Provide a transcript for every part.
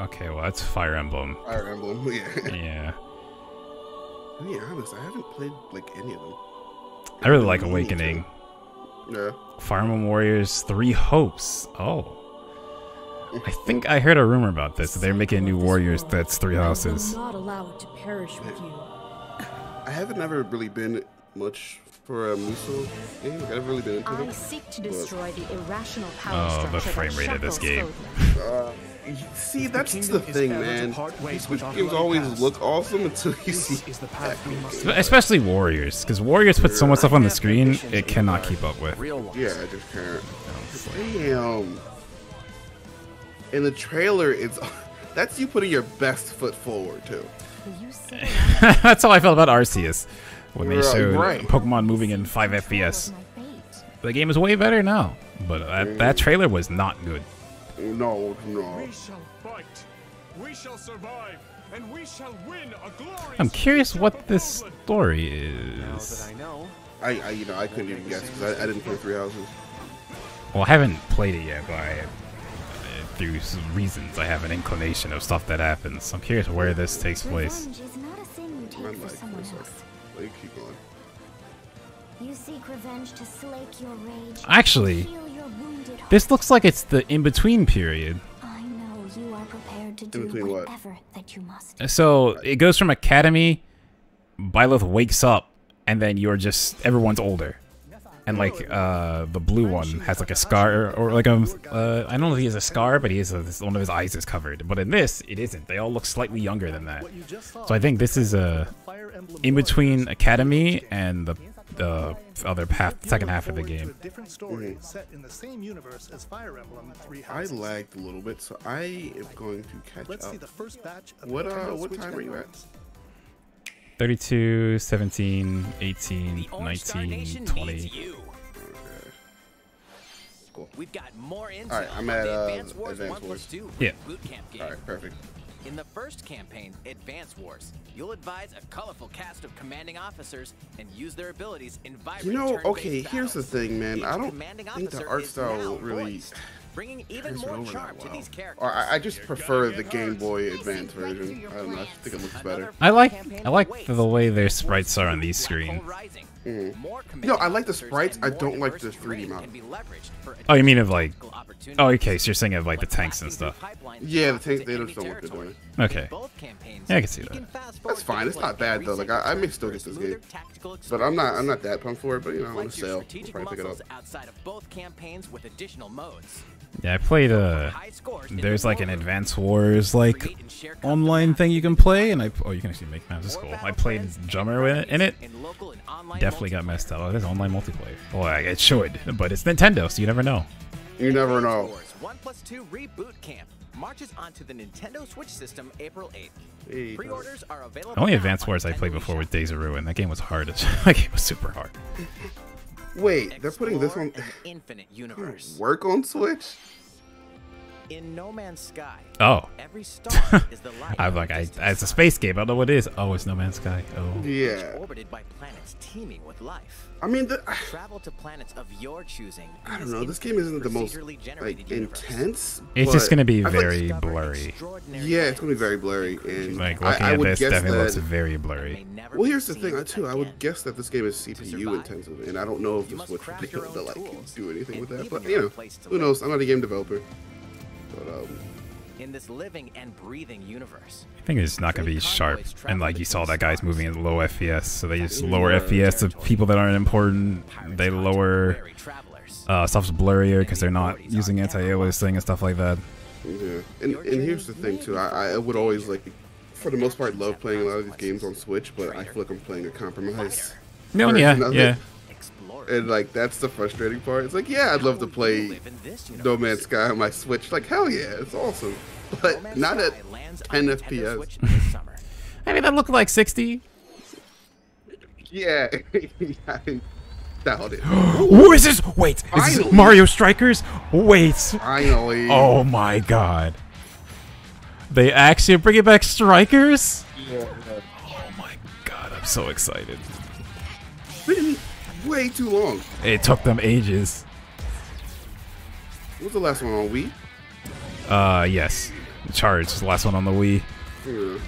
Okay, well, that's Fire Emblem. Fire Emblem, yeah. Yeah. To be honest, I haven't played, like, any of them. I really like Awakening. Yeah. Fire Emblem Warriors 3 Hopes. Oh. I think I heard a rumor about this. They're making a new Warriors that's 3 houses. Not allow it to perish with you. I haven't never really been much for a Musou game. I've never really been into them. I seek to destroy the irrational power structure. Oh, the frame rate of this game. See, that's the thing, man. These games always look awesome until you see that. Especially Warriors, because Warriors put so much stuff on the screen it cannot keep up with. Yeah, I just can't. Damn. In the trailer, that's you putting your best foot forward too. That's how I felt about Arceus when they showed Pokemon moving in 5 FPS. The game is way better now, but that trailer was not good. No. We shall fight. We shall survive, and we shall win a glorious. I'm curious what this story is. Now that I know, I you know, I couldn't even guess because I didn't play 3 Houses. Well, I haven't played it yet, but I, through some reasons, I have an inclination of stuff that happens. I'm curious where this takes place. Actually, this looks like it's the in-between period. I know you are prepared to do whatever that you must. So it goes from Academy, Byleth wakes up, and then you're just everyone's older. And like the blue one has like a scar, or like I don't know if he has a scar, but he is one of his eyes is covered. But in this, it isn't. They all look slightly younger than that. So I think this is a in between Academy and the other half, second half of the game. I lagged a little bit, so I am going to catch up. What time are you at? 32, 17, 18, 19, 20. Cool. We've got more info. All right, I'm at Advance Wars. Advance Wars. Yeah. Boot camp game. All right, perfect. In the first campaign, Advance Wars, you'll advise a colorful cast of commanding officers and use their abilities in vibrant. You know, okay, here's the thing, man. I don't think the art style really bringing even more charm to these characters. Or I just prefer the Game Boy Advance version. I don't know, I think it looks better. I like the way their sprites are on these screens. No, I like the sprites. I don't like the 3D model. Oh, you mean of like? Oh, okay. So you're saying of like the tanks and stuff. Yeah, the tanks. They just don't look good on it. Okay. Yeah, I can see that. That's fine. It's not bad though. Like I may still get this game, but I'm not that pumped for it. But you know, I'm on sale. I'll probably pick it up. Yeah, I played there's like an Advance Wars like online thing you can play, and you can actually make maps. It's cool. I played Drummer in it. Definitely got messed up. Oh, there's online multiplayer. Well, it should, but it's Nintendo, so you never know. You never know. 1+2 Reboot Camp marches onto the Nintendo Switch system April 8th. Pre-orders are available. Only Advance Wars I played before was Days of Ruin. That game was hard. That game was super hard. Wait, they're putting this on Infinite Universe. Work on Switch? In No Man's Sky. Oh. Every star is the light. I'm like, it's a space game. I don't know what it is. Oh, it's No Man's Sky. Oh. Yeah. Orbited by planets teeming with life. I mean, travel to planets of your choosing. I don't know. This game isn't the most like intense. It's just gonna be very blurry. Yeah, it's gonna be very blurry. And like looking at this, definitely looks very blurry. Well, here's the thing too. I would guess that this game is CPU intensive, and I don't know if the Switch would pick up to like do anything with that. But you know, who knows? I'm not a game developer. But, in this living and breathing universe, I think it's not going to be sharp. And like you saw that guy's moving at low FPS, so they just lower FPS of people that aren't important. They lower stuff's blurrier because they're not using anti-alias thing and stuff like that. Yeah, and here's the thing too. I would always like, for the most part, love playing a lot of these games on Switch, but I feel like I'm playing a compromise. No, yeah. And like that's the frustrating part. It's like, yeah, I'd love to play No Man's Sky on my Switch. Like, hell yeah, it's awesome. But not at 10 FPS. I mean, that looked like 60. Yeah, I doubt it. Who is this? Wait, is this Mario Strikers? Wait. Finally. Oh my God. They actually are bringing back Strikers? Yeah. Oh my God, I'm so excited. Way too long. It took them ages. What was the last one on Wii? Yes. Charge was the last one on the Wii. Mm.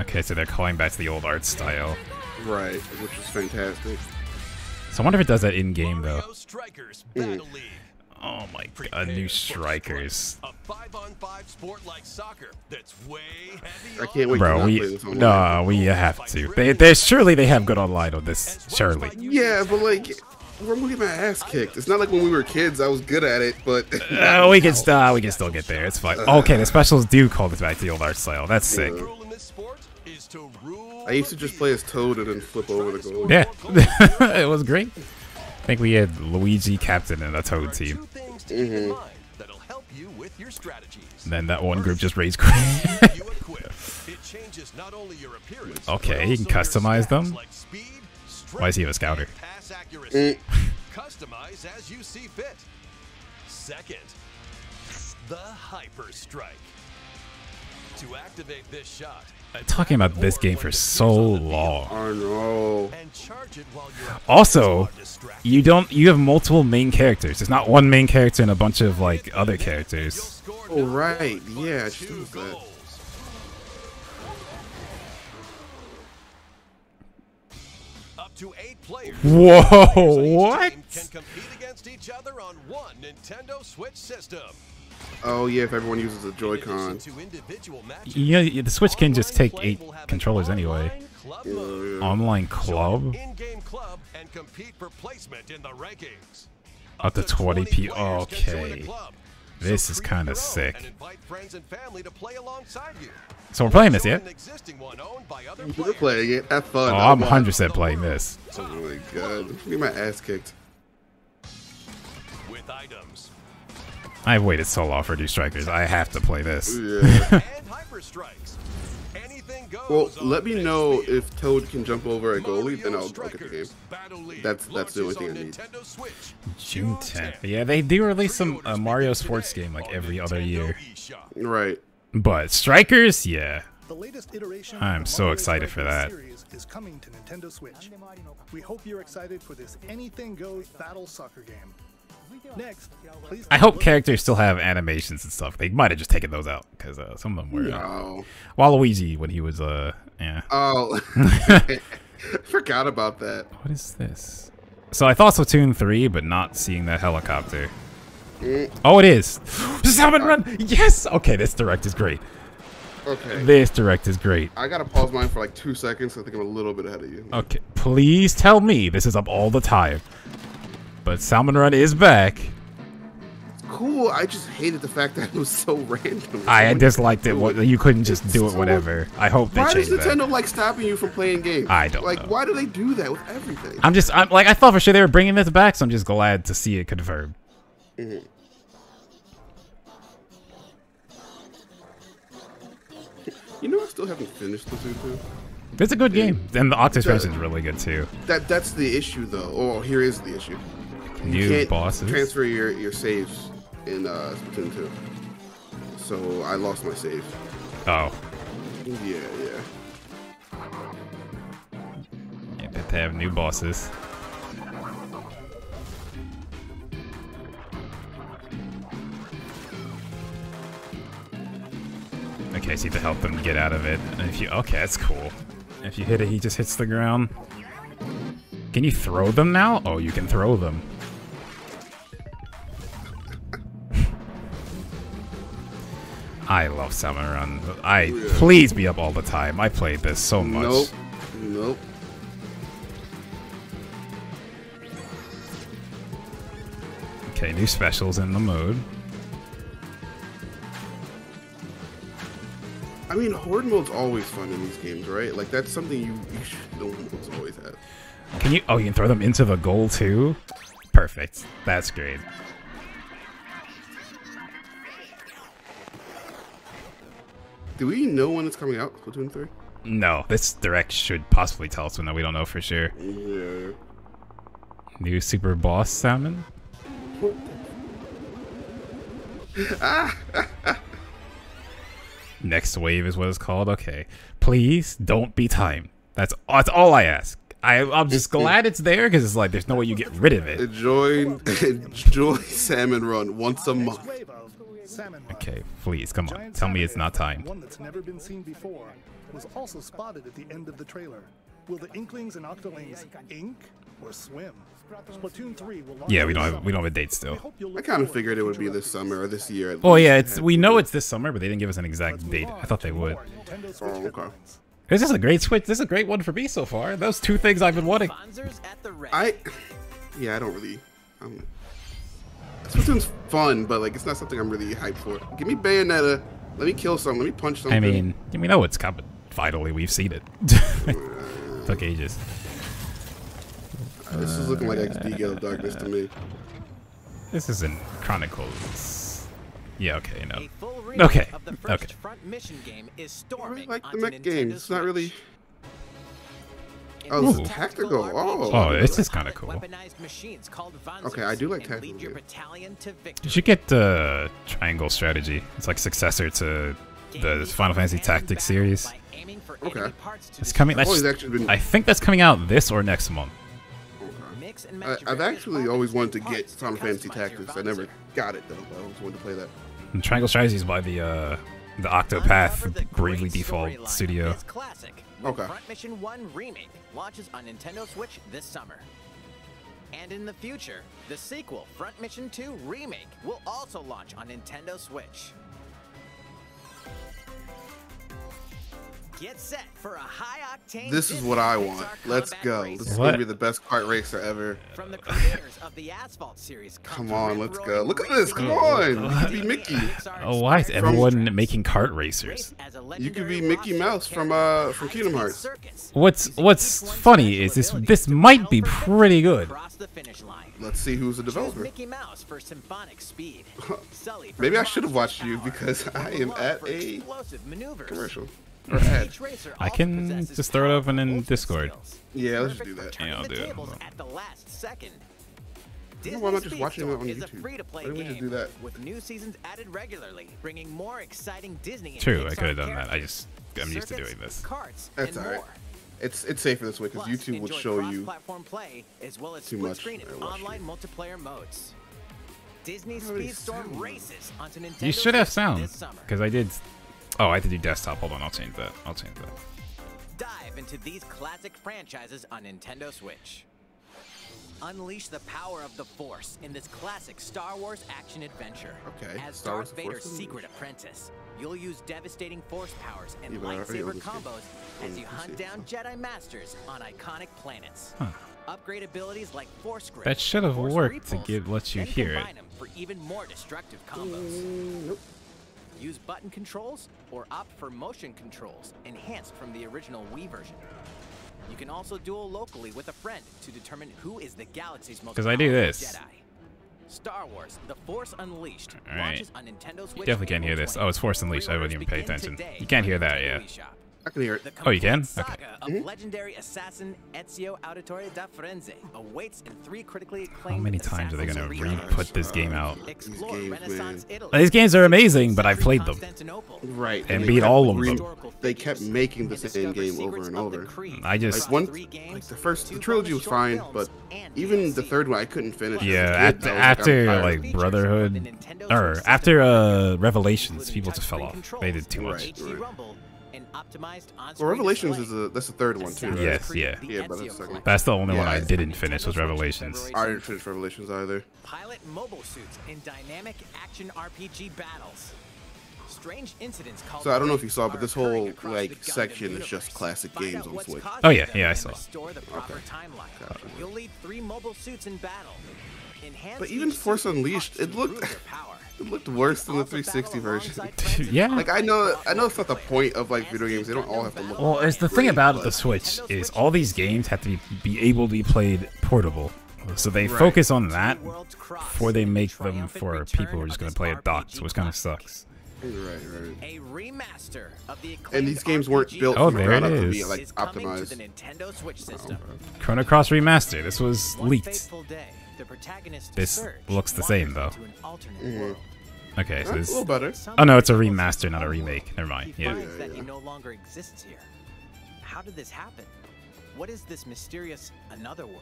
Okay, so they're calling back to the old art style. Right, which is fantastic. So I wonder if it does that in-game, though. Oh my god, new Strikers. I can't wait. Bro, we have to. They surely they have good online on this, surely. Yeah, but like, we're gonna get my ass kicked. It's not like when we were kids, I was good at it, but... we can still get there, it's fine. Okay, the specials do call this back to the old art style, that's sick. I used to just play as Toad and then flip over the goal. Yeah, it was great. I think we had Luigi captain and a Toad team. Mm-hmm. Then that one group just raised. Okay, he can customize them. Why does he have a scouter? Customize as you see fit. Second, the Hyper Strike. To activate this shot. Talking about this game for so long. I know. Also, you have multiple main characters. There's not one main character and a bunch of like other characters. Oh right, yeah. Up to 8 players. Whoa, what? Can compete against each other on one Nintendo Switch system. Oh yeah, if everyone uses a Joy-Con. Yeah, you know, the Switch can just take 8 controllers anyway. Online club? Up to 20 people. Okay. This is kind of sick. So we're playing this, yeah? We're playing it. Have fun. Oh, I'm 100% playing this. Oh my god. I'm getting my ass kicked. With items. I've waited so long for new Strikers. I have to play this. Yeah. Well, let me know if Toad can jump over a goalie, then I'll get the game. That's the only thing I need. June 10th. Yeah, they do release some Mario sports game like every other year. Right. But Strikers, yeah. The latest iteration I'm so excited for that. Is coming to Nintendo Switch. We hope you're excited for this anything goes battle soccer game. Next, I hope characters still have animations and stuff. They might have just taken those out because some of them were. No. Waluigi when he was yeah. Oh, forgot about that. What is this? So I thought Splatoon 3, but not seeing that helicopter. Oh, it is. Salmon Run. Yes. Okay, this direct is great. Okay. This direct is great. I gotta pause mine for like 2 seconds. So I think I'm a little bit ahead of you. Okay, please tell me this is up all the time. But Salmon Run is back. Cool. I just hated the fact that it was so random. I disliked it. You couldn't just do it whenever. I hope they change that. Why does Nintendo like stopping you from playing games? I don't know. Like, why do they do that with everything? I'm like, I thought for sure they were bringing this back, so I'm just glad to see it confirmed. Mm-hmm. You know, I still haven't finished the Super. It's a good game, and the Octopath is really good too. That's the issue, though. Oh, here is the issue. You can't bosses. Transfer your saves in Splatoon 2. So I lost my save. Oh. Yeah, yeah. Yeah, but they have new bosses. Okay, so you have to help them get out of it. And if you that's cool. If you hit it, he just hits the ground. Can you throw them now? Oh, you can throw them. I love Salmon Run. Please be up all the time. I played this so much. Nope. Nope. Okay, new specials in the mode. I mean, horde mode's always fun in these games, right? Like, that's something you should know modes always have. Can you... Oh, you can throw them into the goal, too? Perfect. That's great. Do we know when it's coming out, Splatoon 3? No. This direct should possibly tell us when we don't know for sure. Yeah. New super boss Salmon? Ah! Next wave is what it's called. Okay, please don't be timed. That's all I ask. I'm just glad it's there because it's like there's no way you get rid of it. Enjoy Salmon Run once a month. Okay, please come on. Tell me it's not timed. One that's never been seen before was also spotted at the end of the trailer. Will the Inklings and Octolings ink or swim? Splatoon 3 will launch. Yeah, we don't have a date still. I kind of figured it would be this summer or this year. Oh yeah, it's we know it's this summer, but they didn't give us an exact date. I thought they would. Oh, okay. This is a great Switch. This is a great one for me so far. Those two things I've been wanting. Yeah, I don't really. Splatoon's fun, but like it's not something I'm really hyped for. Give me Bayonetta. Let me kill some. Let me punch something. I mean, we know it's coming. Finally, we've seen it. Took ages. This is looking like XD Gale of Darkness to me. This isn't Chronicles. Yeah, okay, no. Okay, okay. Front Mission game is I really like the mech game. It's not really... Oh, it's tactical. Oh, this is kind of cool. Okay, I do like tactical. You should get Triangle Strategy. It's like successor to the Final Fantasy Tactics series. Okay. It's coming. I think that's coming out this or next month. I've actually always wanted to get Final Fantasy Tactics. I never got it though. I always wanted to play that. And Triangle Strategy is by the Octopath Bravely Default studio. Okay. Front Mission 1 remake launches on Nintendo Switch this summer. And in the future, the sequel Front Mission 2 remake will also launch on Nintendo Switch. Get set for a high octane. This is what I want. Let's go. This is gonna be the best kart racer ever. From the creators of the Asphalt series. Come on, let's go. Look at this. Come on. You could be Mickey. Oh, why is everyone making kart racers? You could be Mickey Mouse from Kingdom Hearts. What's funny is this might be pretty good. Let's see who's the developer. Mickey Mouse for symphonic speed. Maybe I should have watched you because I am at a commercial. I can just throw it open in Discord. Yeah, let's do that. Yeah, I'll do it. Why am I just watching it on YouTube? Why don't we just do that? True, I could have done that. I'm used to doing this. That's alright. It's safer this way because YouTube will show you too much. You should have sound because I did. Oh, I have to do desktop. Hold on, I'll change that. Dive into these classic franchises on Nintendo Switch. Unleash the power of the Force in this classic Star Wars action adventure. Okay. As Darth Vader's secret apprentice, you'll use devastating Force powers and lightsaber combos as you hunt down Jedi Masters on iconic planets. Huh. Upgrade abilities like Force Grip. That should have worked to let you hear it. For even more destructive combos. Nope. Use button controls or opt for motion controls enhanced from the original Wii version. You can also duel locally with a friend to determine who is the galaxy's most powerful Jedi. Star Wars: The Force Unleashed launches on Nintendo Switch. You definitely can't hear this. Oh, it's Force Unleashed. I wouldn't even pay attention. You can't hear that, yeah. I can hear it. Oh, you can? Okay. How many times are they going to re-put this game out? These games are amazing, but I've played them. Right. And beat all of them. They kept making the same game over and over. I just... the trilogy was fine, but even the third one I couldn't finish. Yeah, after, like, Brotherhood... Or, after Revelations, people just fell off. They did too much. Well, Revelations is that's the third one too. Right? Yes, yeah. Yeah, but that's the only one I didn't finish was Revelations. I didn't finish Revelations either. Pilot mobile suits in dynamic action RPG battles. Strange incidents called. So I don't know if you saw, but this whole like section is just classic games on Switch. Oh yeah, yeah, I saw. Okay. Gotcha. You'll lead 3 mobile suits in battle. But even Force Unleashed, it looked worse than the 360 version. Yeah. Like I know it's not the point of like video games. They don't all have to look. Well, it's the thing about the Switch is all these games have to be able to be played portable. So they focus on that before they make them for people who are just going to play it docked, which kind of sucks. Right. A remaster of the and these games weren't built for to be like optimized. The Nintendo Switch system. Oh, Chrono Cross Remaster. This was leaked. This looks the same though. Okay, so this. Oh no, it's a remaster, not a remake. Never mind. Yeah. How did this happen? What is this mysterious another world?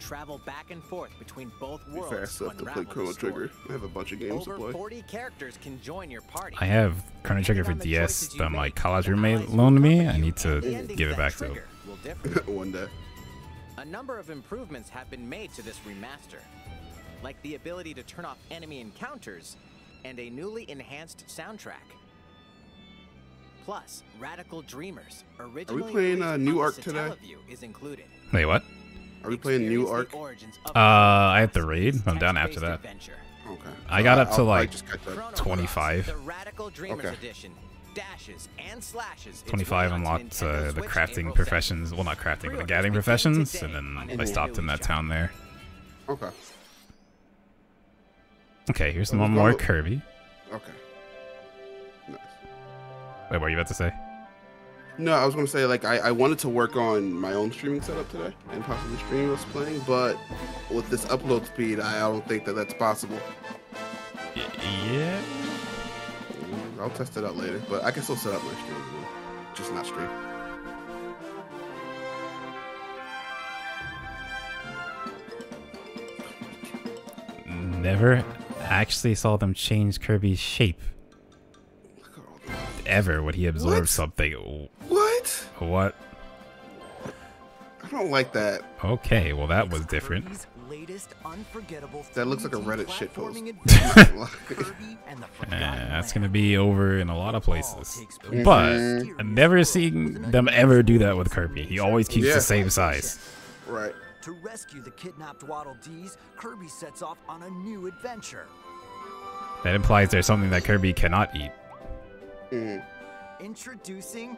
Travel back and forth between both worlds. Fast enough to play Chrono Trigger. I have a bunch of games to play. Over 40 characters can join your party. I have Chrono Trigger for DS that my college roommate loaned me. I need to give it back to him. One day. A number of improvements have been made to this remaster, like the ability to turn off enemy encounters and a newly enhanced soundtrack. Plus, Radical Dreamers, originally. Are we playing New Arc today? Wait, what? Are we playing New Arc? I have to raid. I'm down after that. Adventure. Okay. I got up to like 25. The Radical Dreamers edition. Dashes and slashes. 25 unlocked the crafting professions. Well, not crafting, but the gathering professions, and then I stopped in that town there. Okay. Okay, here's one more Kirby. Okay. Nice. Wait, what were you about to say? No, I was going to say, like, I wanted to work on my own streaming setup today and possibly stream us playing, but with this upload speed, I don't think that that's possible. Yeah. I'll test it out later, but I can still set up my stream, just not stream. Never actually saw them change Kirby's shape. Ever would he absorb something. What? What? I don't like that. Okay, well that was different. That looks like a Reddit shit post. That's gonna be over in a lot of places. But I've never seen them ever do that with Kirby. He always keeps the same size. Right. To rescue the kidnapped Waddle Dees, Kirby sets off on a new adventure. That implies there's something that Kirby cannot eat. Introducing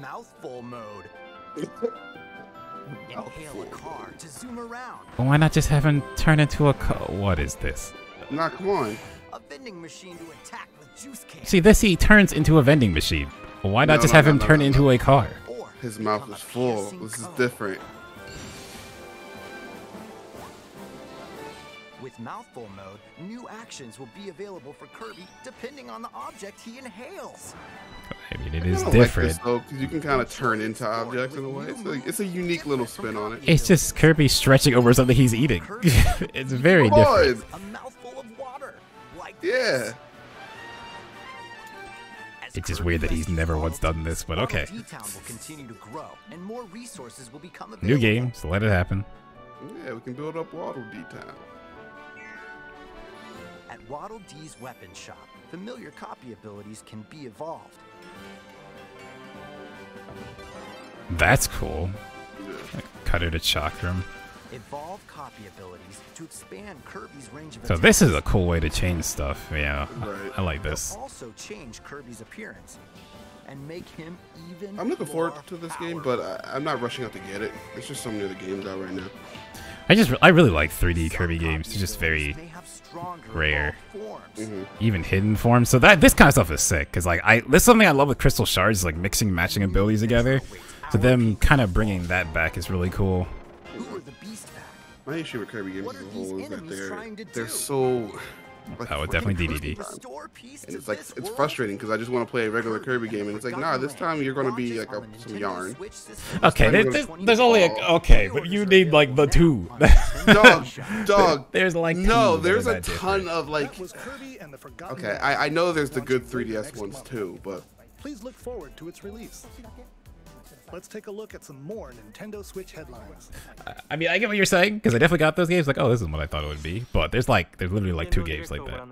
Mouthful Mode. Inhale a car to zoom around. Well, why not just have him turn into a car? What is this? Knock one. A vending machine to attack with juice cans. See, this he turns into a vending machine. Well, why not just have him turn into a car? His mouth is full. This is different. With Mouthful Mode, new actions will be available for Kirby depending on the object he inhales. I mean, it is different. Like this, though, 'cause you can kind of turn into objects in a way. It's a unique little spin on it. It's just Kirby stretching over something he's eating. It's very different. A mouthful of water, like this. Yeah. It's just weird that he's never once done this, but okay. New game, so let it happen. Yeah, we can build up Waddle Dee Town. At Waddle Dee's weapon shop, familiar copy abilities can be evolved. That's cool. Cutter to Chakram. Evolve copy abilities to expand Kirby's range of. So this is a cool way to change stuff. Yeah, right. I like this. They'll also change Kirby's appearance and make him even. I'm looking forward to this game, but I'm not rushing out to get it. There's just so many other games out right now. I really like 3D Kirby games. They're just very rare, even hidden forms. So that this kind of stuff is sick, because like this is something I love with Crystal Shards, like mixing matching abilities together. So them kind of bringing that back is really cool. My issue with Kirby games as a whole is that they're so like, definitely DDD. And it's like it's frustrating because I just want to play a regular Kirby game, and it's like, nah, this time you're gonna be like some yarn. Okay, there's only okay, but you need like the two. dog. There's like there's a ton of like. Okay, I know there's the good 3DS ones too, but please look forward to its release. Let's take a look at some more Nintendo Switch headlines. I mean, I get what you're saying, because I definitely got those games. Like, oh, this is what I thought it would be. But there's like, there's literally like two games like that.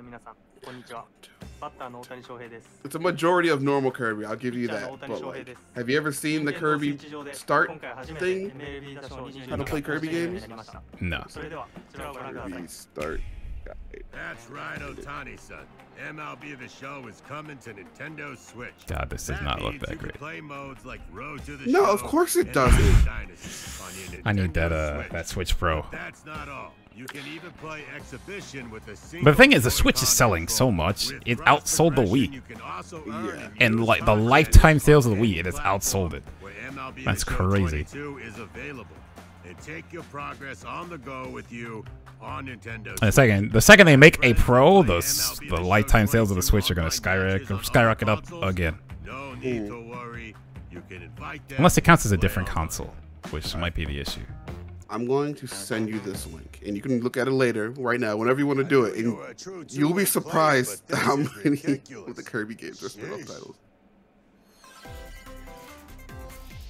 It's a majority of normal Kirby, I'll give you that. But like, have you ever seen the Kirby start thing? How to play Kirby games? No. Kirby start. That's right, Otani-san. MLB The Show is coming to Nintendo Switch. God, this does not look that great. Play modes like Road to the Show, of course it doesn't. I need that that Switch Pro. That's not all. You can even play exhibition with a. But the thing is, the Switch is selling so much. It outsold the Wii. And like the lifetime sales of the Wii, it has outsold it. That's crazy. And take your progress on the go with you on Nintendo. The second they make a Pro, the lifetime sales of the Switch are going to skyrocket up again. No need to worry. You Unless it counts as a different console, which might be the issue. I'm going to send you this link, and you can look at it later, right now, whenever you want to do it. And you'll be surprised how many of the Kirby games are spin-off titles.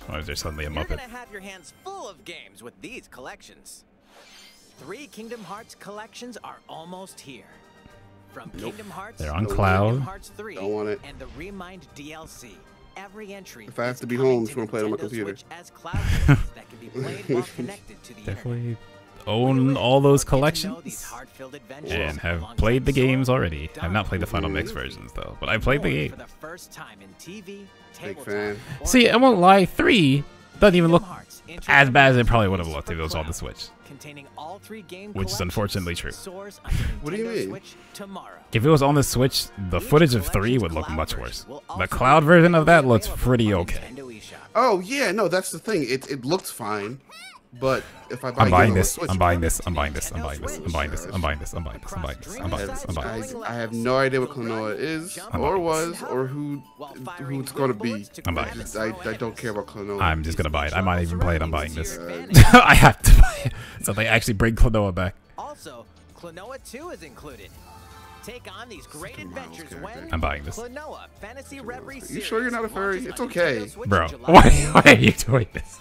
Why is there suddenly a Muppet? You're gonna have your hands full of games with these collections. 3 Kingdom Hearts collections are almost here. From Kingdom Hearts, they're on Cloud. Kingdom Hearts 3, don't want it. And the Remind DLC. Every entry. If I have to be home, just want to play it on my computer. Definitely own all those collections and have played the games already. I've not played the Final Mix versions though, but I played the game. Big fan. See, I won't lie, 3 doesn't even look as bad as it probably would have looked if it was on the Switch. Which is unfortunately true. What do you mean? If it was on the Switch, the footage of 3 would look much worse. The Cloud version of that looks pretty okay. Oh yeah, no, that's the thing. It looks fine, but if I buy I'm buying this. I have no idea what Klonoa is or was or who it's going to be. I'm buying this. I don't care about Klonoa. I'm just going to buy it. I might even play it. I'm buying this. I have to buy it. So they actually bring Klonoa back. Also, Klonoa 2 is included. Take on these great adventures when I'm buying this. Klonoa, Fantasy Reverie Series. You sure you're not a furry? It's okay. Bro, why are you doing this?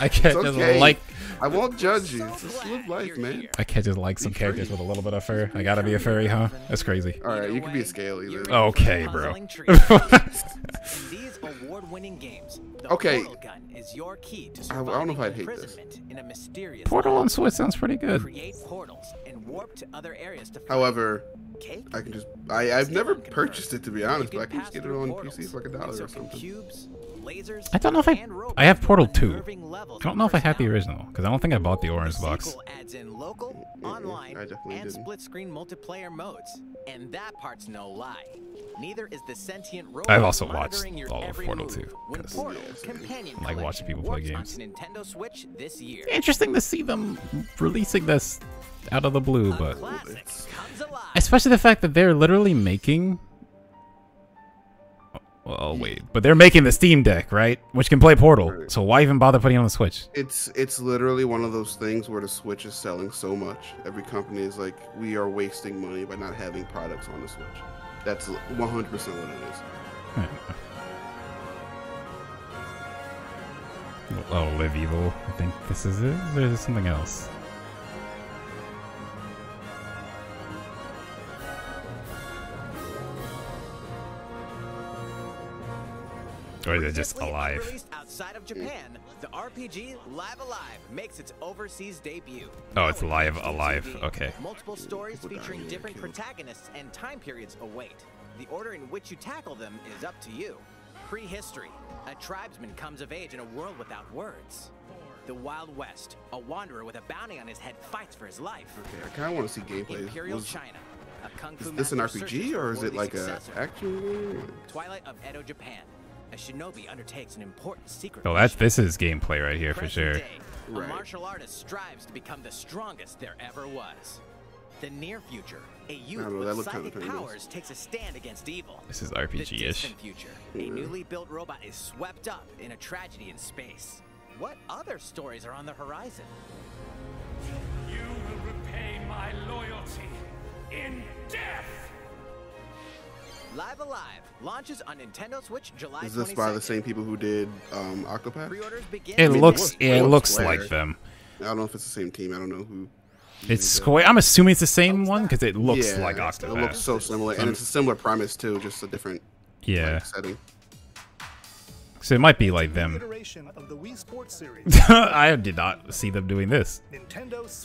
I can't just like... I won't judge you. Just live life, man. I can't just like some characters with a little bit of fur. I gotta be a furry, huh? That's crazy. Alright, you can be a scaly then. Okay, bro. Okay. I don't know if I'd hate this. Portal on Switch sounds pretty good. However... I can just I've never purchased it, to be honest, but I can just get it on PC for like $1 or something. I don't know if I have Portal 2. I don't know if I have the original because I don't think I bought the orange box. I definitely didn't. Split screen multiplayer modes, and that part's no lie. Neither is the sentient robot. I've also watched all of Portal 2 because I like watching people play games. Nintendo Switch this year. Interesting to see them releasing this out of the blue, but especially the fact that they're literally making but they're making the Steam Deck, right? Which can play Portal. So why even bother putting it on the Switch? It's literally one of those things where the Switch is selling so much. Every company is like, we are wasting money by not having products on the Switch. That's 100% what it is. Oh, Live Evil. I think this is it. Or is it something else? Or they're just alive. Outside of Japan, the RPG Live A Live makes its overseas debut. Oh, it's Live A Live. Okay. Multiple stories featuring different protagonists and time periods await. The order in which you tackle them is up to you. Prehistory. A tribesman comes of age in a world without words. The Wild West. A wanderer with a bounty on his head fights for his life. Okay, I kind of want to see gameplay. Imperial China. Is this an RPG or is it like a action game? Twilight of Edo, Japan. A shinobi undertakes an important secret. Oh, this is gameplay right here for sure. Right. A martial artist strives to become the strongest there ever was. The near future, a youth with psychic powers takes a stand against evil. This is RPG-ish. The future, a newly built robot is swept up in a tragedy in space. What other stories are on the horizon? You will repay my loyalty in death. Live Alive launches on Nintendo Switch July 22nd. Is this by the same people who did Octopath? It looks like them. I don't know if it's the same team. I don't know who. It's Square. I'm assuming it's the same one because it looks like Octopath. It looks so similar, and it's a similar premise too, just a different setting. So it might be like them. Of the Wii Sports series. I did not see them doing this.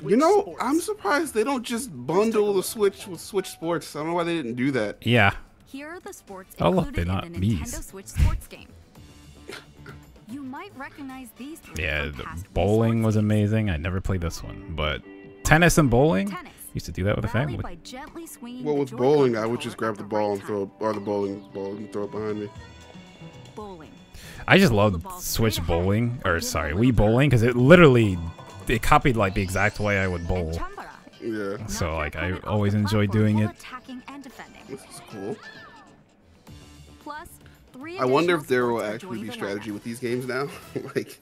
You know, Sports. I'm surprised they don't just bundle the Switch with Switch Sports. I don't know why they didn't do that. Yeah. Here are the sports included in the Nintendo Switch Sports game. You might recognize these. Yeah, the bowling was amazing. I never played this one, but tennis and bowling. Tennis. Used to do that with a family. Well, with bowling, I would just grab the ball and throw, or the bowling ball and throw it behind me. Bowling. I just love Switch bowling, or sorry, Wii bowling, because it literally copied like the exact way I would bowl. Yeah. So like I always enjoy doing it. This is cool. Plus, I wonder if there will actually be strategy with these games now. Like,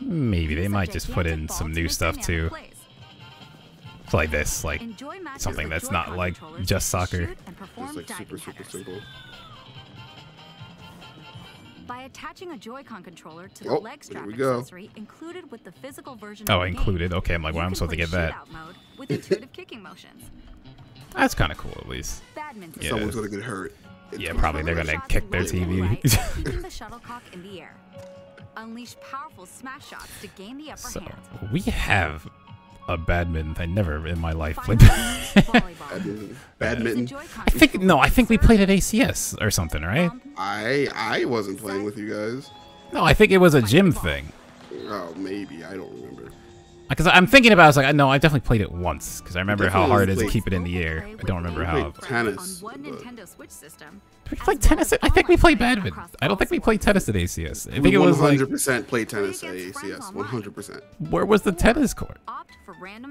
maybe they might just put in some new stuff too. Like this, like something that's not like just soccer. Just like super simple. By attaching a Joy-Con controller to the leg strap accessory included with the physical version of the game. Included. Okay, I'm like, well, I'm supposed to get that. With intuitive kicking motions. That's kind of cool, at least. Badminton. Yeah. Someone's gonna get hurt. Yeah, probably they're gonna kick their TV. Keeping the shuttlecock in the air. Unleash powerful smash shots to gain the upper hand. So we have a badminton. I never in my life played badminton. I think I think we played at ACS or something, right? I wasn't playing with you guys. No, I think it was a gym thing. Oh, maybe, I don't remember. Because I'm thinking about, I was like, no, I definitely played it once because I remember how hard it is to keep it in the air. I don't remember how. Tennis. Did we play tennis? I think we played badminton. I don't think we played tennis at ACS. I think it was like 100% played tennis at ACS. 100%. Where was the tennis court?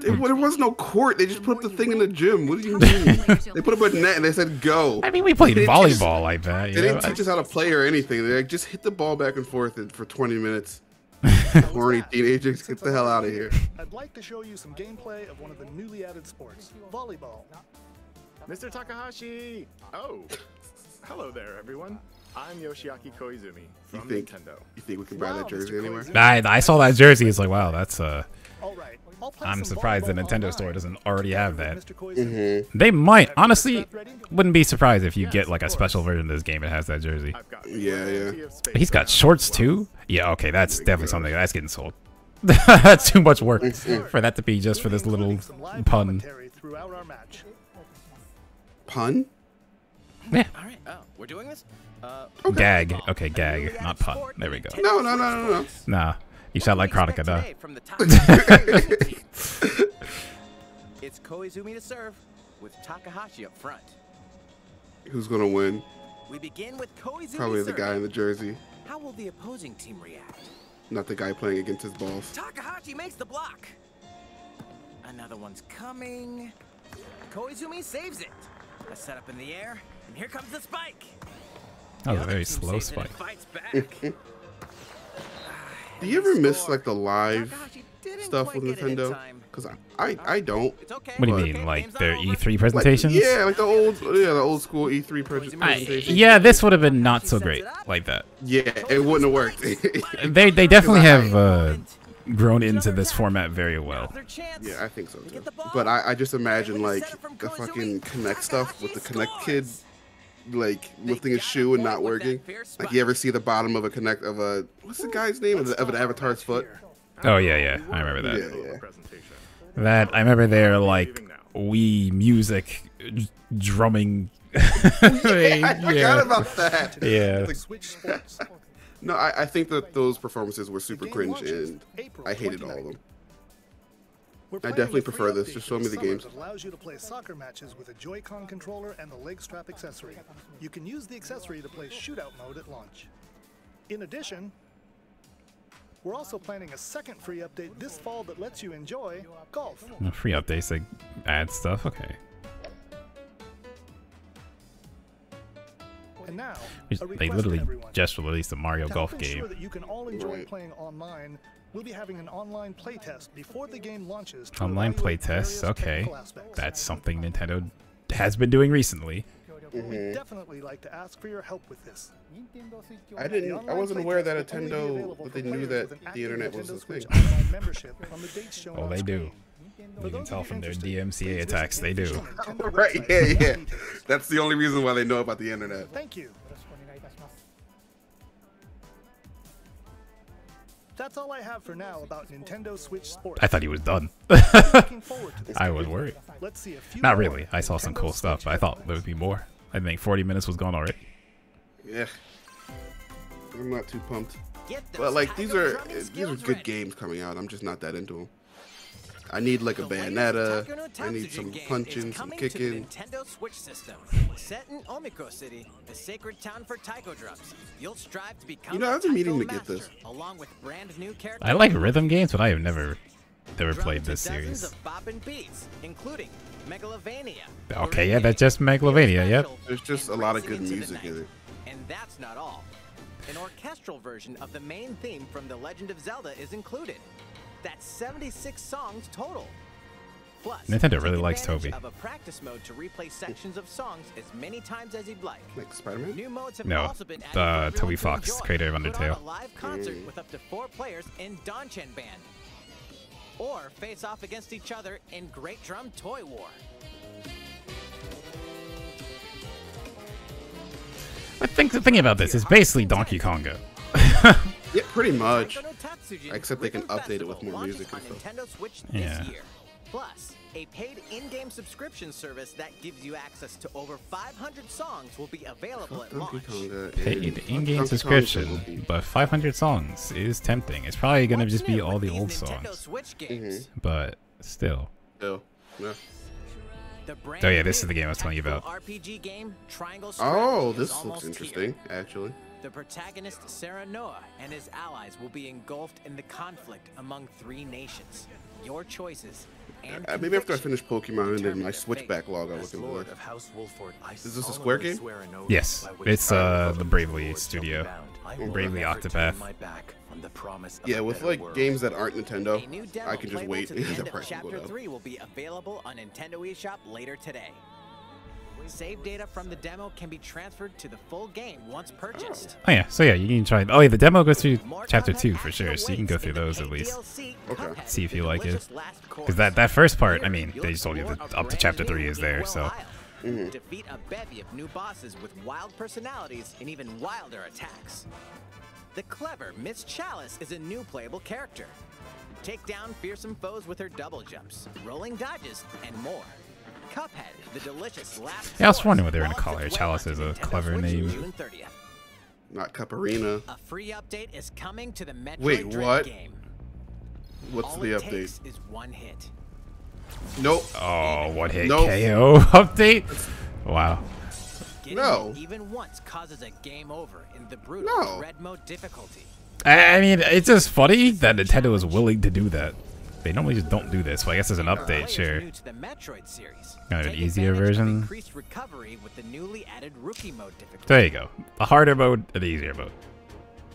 There was no court. They just put up the thing in the gym. What do you mean? They put up a net and they said go. I mean, we played volleyball like that. You know? They didn't teach us how to play or anything. They like, just hit the ball back and forth for 20 minutes. Horny teenagers, get the hell out of here. I'd like to show you some gameplay of one of the newly added sports, volleyball. Mr. Takahashi! Oh, hello there, everyone. I'm Yoshiaki Koizumi from Nintendo. You think we can buy that jersey anywhere? I saw that jersey. It's like, wow, that's I'm surprised the Nintendo store doesn't already have that. Mm-hmm. They might. Honestly, wouldn't be surprised if you get like a special version of this game that has that jersey. Yeah. He's got shorts too? Yeah, okay, that's definitely something. That's getting sold. That's too much work for that to be just for this little pun. Pun? Yeah. We're doing this? Gag. Okay, gag. Not pun. There we go. No. Nah. You sound like Chronica, though. It's Koizumi to serve with Takahashi up front. Who's gonna win? We begin with Koizumi. Probably the guy in the jersey. How will the opposing team react? Not the guy playing against his balls. Takahashi makes the block. Another one's coming. Koizumi saves it. A setup in the air, and here comes the spike. That was a very slow spike. Do you ever miss like the live stuff with Nintendo? Because I don't. What do you mean, like their E3 presentations? Like, yeah, like the old school E3 presentations. Yeah, this would have been not so great like that. Yeah, it wouldn't have worked. They definitely have grown into this format very well. Yeah, I think so too. But I just imagine like the fucking Kinect stuff with the Kinect kid. Like lifting his shoe and not working. Like you ever see the bottom of a what's the guy's name of an avatar's foot? Oh yeah, I remember that. Yeah. That I remember their like Wii music drumming. I forgot about that. Yeah. Like, no, I think that those performances were super cringe and I hated all of them. I definitely prefer this. Just show me the games. Allows you to play soccer matches with a Joy-Con controller and the leg strap accessory. You can use the accessory to play shootout mode at launch. In addition, we're also planning a second free update this fall that lets you enjoy golf. No free updates, they add stuff. Okay. And now, they literally just released a Mario golf game. That you can all enjoy playing online. We'll be having an online playtest before the game launches. Online playtest, okay. That's something Nintendo has been doing recently. We'd definitely like to ask for your help with this. I wasn't aware that Nintendo they knew that the internet was a thing. Oh, they do. You can tell from their DMCA attacks, they do. Right? Yeah. That's the only reason why they know about the internet. Thank you. That's all I have for now about Nintendo Switch Sports. I thought he was done. I was worried. Let's see Not really. I saw some cool stuff. I thought there would be more. I think 40 minutes was gone already. Yeah. I'm not too pumped. But like these are good games coming out. I'm just not that into them. I need like a Bayonetta. I need some punching, some kicking. Nintendo Switch system. Set in Omiko City, the sacred town for taiko drums. You'll strive to become I've been meaning to get this. Along with brand new characters. I like rhythm games, but I have never played this series. Of bop and beats, including Megalovania. Okay, yeah, that's just Megalovania, yep. There's just a lot of good music in it. And that's not all. An orchestral version of the main theme from The Legend of Zelda is included. That's 76 songs total. Plus, Nintendo really likes Toby. Of a practice mode to replay sections of songs as many times as you'd like. Like Spider-Man? New modes have also been added. Toby Fox, creator of Undertale. Put on a live concert with up to 4 players in Donchen Band. Or face off against each other in Great Drum Toy War. I think the thing about this is basically Donkey Konga. Yeah, pretty much. Except they can update it with more music and stuff. Nintendo Switch this year. Plus, a paid in-game subscription service that gives you access to over 500 songs will be available at launch. Paid in-game subscription, but 500 songs is tempting. It's probably going to just be all the old songs. But still. Oh yeah, this is the game I was telling you about. RPG game, Triangle Strategy. Oh, this looks interesting, actually. The protagonist Sarah Noah and his allies will be engulfed in the conflict among 3 nations. Your choices. And maybe after I finish Pokemon and then my Switch backlog, I'm looking for. Is this a Square game? Yes, it's the Bravely Studio, Bravely Octopath. Yeah, with like games that aren't Nintendo, I can just wait. The price Chapter 3 will be available on Nintendo eShop later today. Save data from the demo can be transferred to the full game once purchased. Oh yeah, so yeah, you can try. Oh yeah, the demo goes through Chapter 2 for sure, so you can go through those at least. Okay. See if you like it. Because that first part, I mean, they just told you that up to Chapter 3 is there, so. Defeat a bevy of new bosses with wild personalities and even wilder attacks. The clever Miss Chalice is a new playable character. Take down fearsome foes with her double jumps, rolling dodges, and more. Cuphead, the delicious last. Yeah, I was wondering what they were going to call her. Chalice is a clever name. Not Cuparina. A free update is coming to the Metroid game. What's the update? Is 1 hit. Nope. Oh, 1 hit KO update? Wow. No. Even once causes a game over in the brutal red mode difficulty. I mean, it's just funny that Nintendo is willing to do that. They normally just don't do this. Well, I guess there's an update, sure. Kind of an easier version. There you go. A harder mode, an easier mode.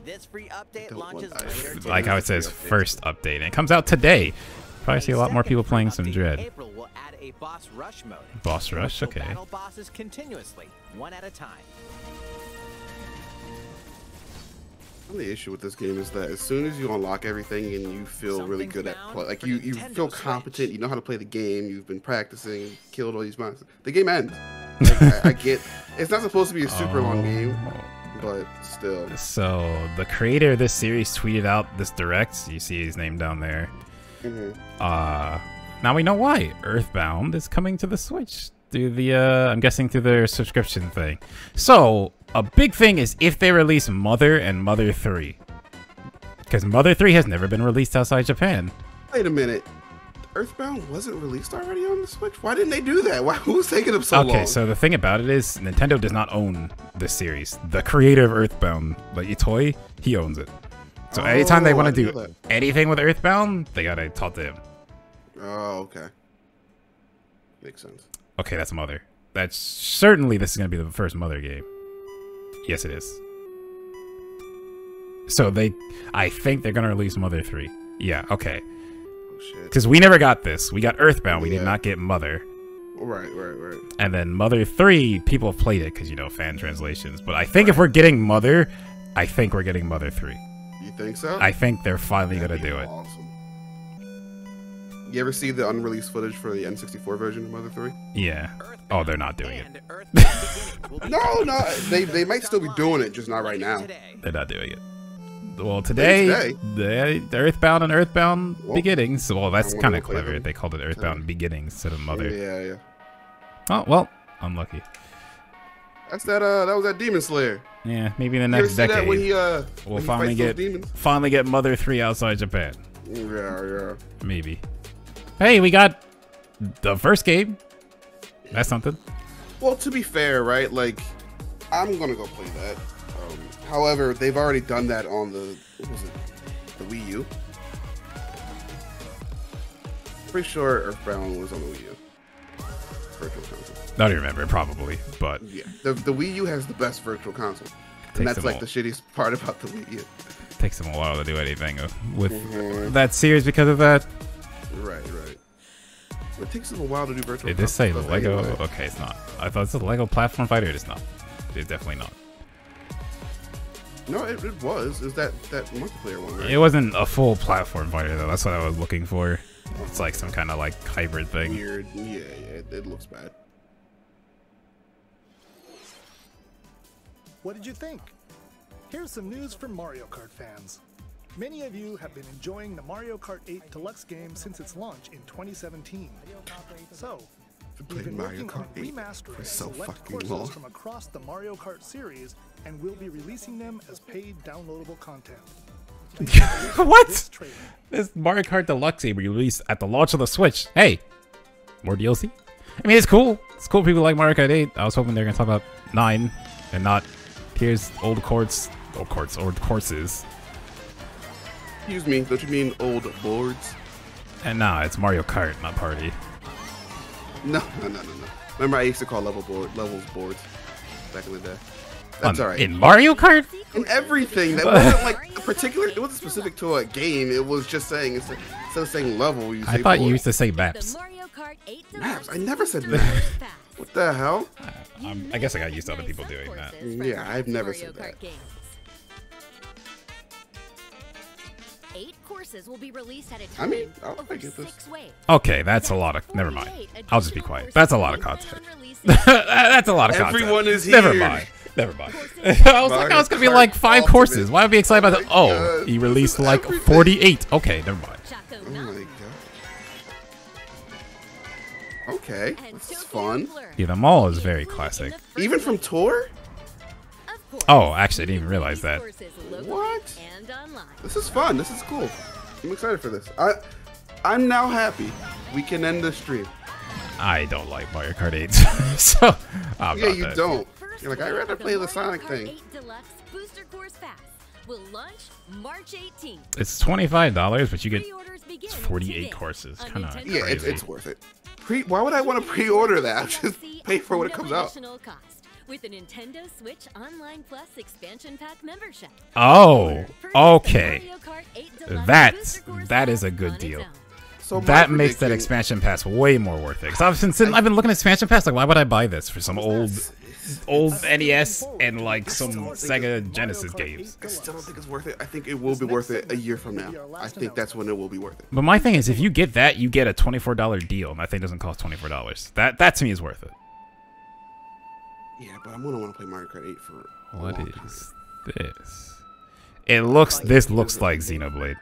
This free update launches later. Like how it says first update, and it comes out today. Probably see a lot more people playing some Dread. April will add a boss rush mode. Boss rush, okay. Battle bosses continuously, 1 at a time. The issue with this game is that as soon as you unlock everything and you feel really good at play, like you feel competent, you know how to play the game, you've been practicing, killed all these monsters, the game ends. Like, I get it's not supposed to be a super long game, but still. So the creator of this series tweeted out this direct. You see his name down there. Now we know why Earthbound is coming to the Switch through the I'm guessing through their subscription thing. So a big thing is if they release Mother and Mother 3. Because Mother 3 has never been released outside Japan. Wait a minute. Earthbound wasn't released already on the Switch? Why didn't they do that? Who was taking them so long? Okay, so the thing about it is Nintendo does not own this series. The creator of Earthbound, like Itoi, he owns it. So anytime they want to do anything with Earthbound, they gotta talk to him. Oh, okay. Makes sense. Okay, that's Mother. That's certainly this is gonna be the first Mother game. Yes, it is. So I think they're gonna release Mother 3. Yeah, okay. Because we never got this. We got Earthbound. We did not get Mother. Right. And then Mother 3, people have played it because you know fan translations. But I think if we're getting Mother, I think we're getting Mother 3. You think so? I think they're finally gonna do it. Awesome. You ever see the unreleased footage for the N64 version of Mother 3? Yeah. Oh, they're not doing it. No, they might still be doing it, just not right now. They're not doing it. Well, today, the Earthbound and Earthbound Beginnings. Well, that's kind of clever. They called it Earthbound Beginnings instead of Mother. Yeah. Oh, well, unlucky. That was that Demon Slayer. Yeah, maybe in the next decade we'll finally get Mother 3 outside Japan. Yeah. Maybe. Hey, we got the first game. That's something. Well, to be fair, right? Like, I'm gonna go play that. However, they've already done that on the the Wii U. Pretty sure Earthbound was on the Wii U. Virtual Console. I don't even remember, probably, but yeah, the Wii U has the best Virtual Console, and that's like the shittiest part about the Wii U. It takes them a while to do anything with that series because of that. Right, right. It takes them a while to do Virtual Console. Did this say Lego? Anyway. Okay, it's not. I thought it's a Lego platform fighter. It's not. It's definitely not. No, it was. Is that multiplayer one? Right? It wasn't a full platform fighter though. That's what I was looking for. It's like some kind of like hybrid thing. Weird. Yeah, yeah. It looks bad. What did you think? Here's some news from Mario Kart fans. Many of you have been enjoying the Mario Kart 8 Deluxe game since its launch in 2017. So, we've been working on remastering select courses from across the Mario Kart series, and we'll be releasing them as paid downloadable content. What? This Mario Kart Deluxe game released at the launch of the Switch. Hey, more DLC? I mean, it's cool. It's cool people like Mario Kart 8. I was hoping they were going to talk about 9 and not here's old courses. Excuse me, don't you mean old boards? And nah, it's Mario Kart, not party. No. Remember, I used to call levels boards back in the day. That's all right. In Mario Kart? In everything. That wasn't like a particular. It wasn't specific to a game. It was just saying instead of saying level, you. I thought board. You used to say maps. Maps? I never said maps. What the hell? I guess I got used to other people doing that. Yeah, I've never said that. 8 courses will be released at a time. I mean, I'll get this. Okay, that's a lot of. Never mind. I'll just be quiet. That's a lot of content. That's a lot of content. Everyone is here. Never mind. I was gonna be like 5 courses. Why would I be excited about that? Oh, he released like 48. Okay, never mind. Oh my god. Okay, this is fun. Yeah, the mall is very classic. Even from Tor? Oh, actually, I didn't even realize that. What? This is fun. This is cool. I'm excited for this. I'm now happy. We can end the stream. I don't like Mario Kart 8, so I'm yeah, not you that. Don't. You're like, I'd rather play the Sonic thing. It's $25, but you get 48 courses. Kind of yeah, it's worth it. Why would I want to pre-order that? I'll just pay for when it comes out. With a Nintendo Switch Online Plus expansion pack membership. Oh, okay. That is a good deal. So that makes that expansion pass way more worth it. Because I've been looking at expansion pass, like, why would I buy this for some old NES and like some Sega Genesis games? I still don't think it's worth it. I think it will be worth it a year from now. I think that's when it will be worth it. But my thing is, if you get that, you get a $24 deal, and that thing doesn't cost $24. That to me is worth it. Yeah, but I'm gonna want to play Mario Kart 8 for a what long is time. This? It looks. This looks like Xenoblade.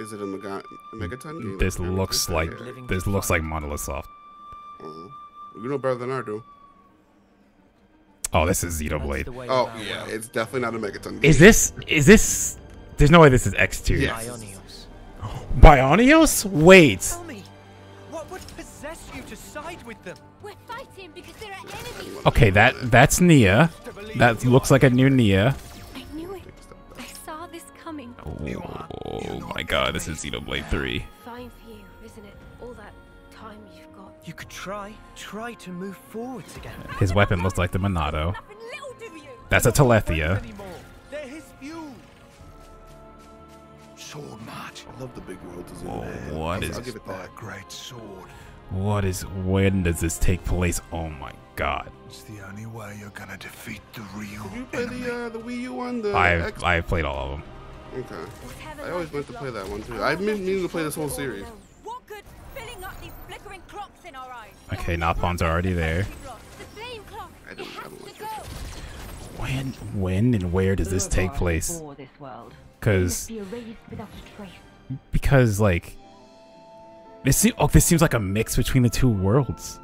Is it a Megaton game? This looks like. This looks like Monolith Soft. You know better than I do. Oh, this is Xenoblade. Oh yeah, it's definitely not a Megaton game. Is this? Is this? There's no way this is X2. Yes. Bionios? Wait. Tell me, what would possess you to side with them? We're fighting because they're enemies. Okay, that's Nia. That looks like a new Nia. I knew it. I saw this coming. Oh my god, this is Xenoblade 3. Fine for you, isn't it? All that time you've got. You could try to move forwards again. His weapon looks like the Monado. That's a Telethia. They're his fuel. Sword match. I love the big world design. What is that great sword? When does this take place? Oh my god. It's the only way you're gonna defeat the real enemy. You play the Wii U one? I've played all of them. Okay. I always meant to play that one too. I've been meaning to play this whole series. What good filling up these flickering clocks in our eyes? Okay, Napons are already there. I don't like that. When and where does this take place? Because like this seems like a mix between the two worlds.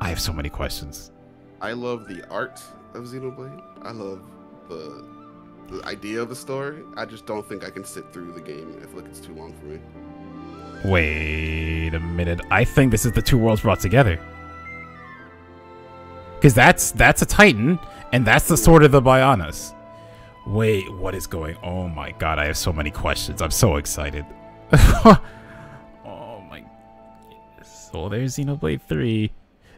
I have so many questions. I love the art of Xenoblade. I love the idea of the story. I just don't think I can sit through the game if it's too long for me. Wait a minute. I think this is the two worlds brought together. Because that's a Titan, and that's the sword of the Bionis. Wait, what is going on? Oh my god, I have so many questions. I'm so excited. Oh my goodness. console. There's Xenoblade 3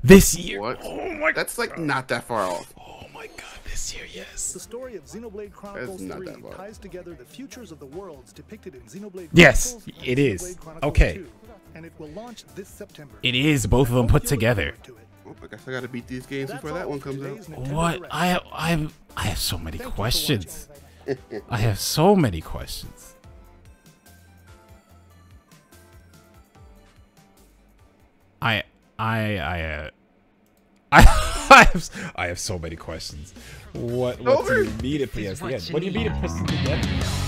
this year. What? Oh my god, that's like not that far off. Oh my god, this year, yes. The story of Xenoblade Chronicles 3 ties together the futures of the worlds depicted in Xenoblade. Yes, it is. Okay. And it will launch this September. It is both of them put together. Oh, I guess I gotta beat these games before that one comes out. What? I have so many questions. I have so many questions. I have so many questions. What do you mean at PSN? What do you mean at PSN?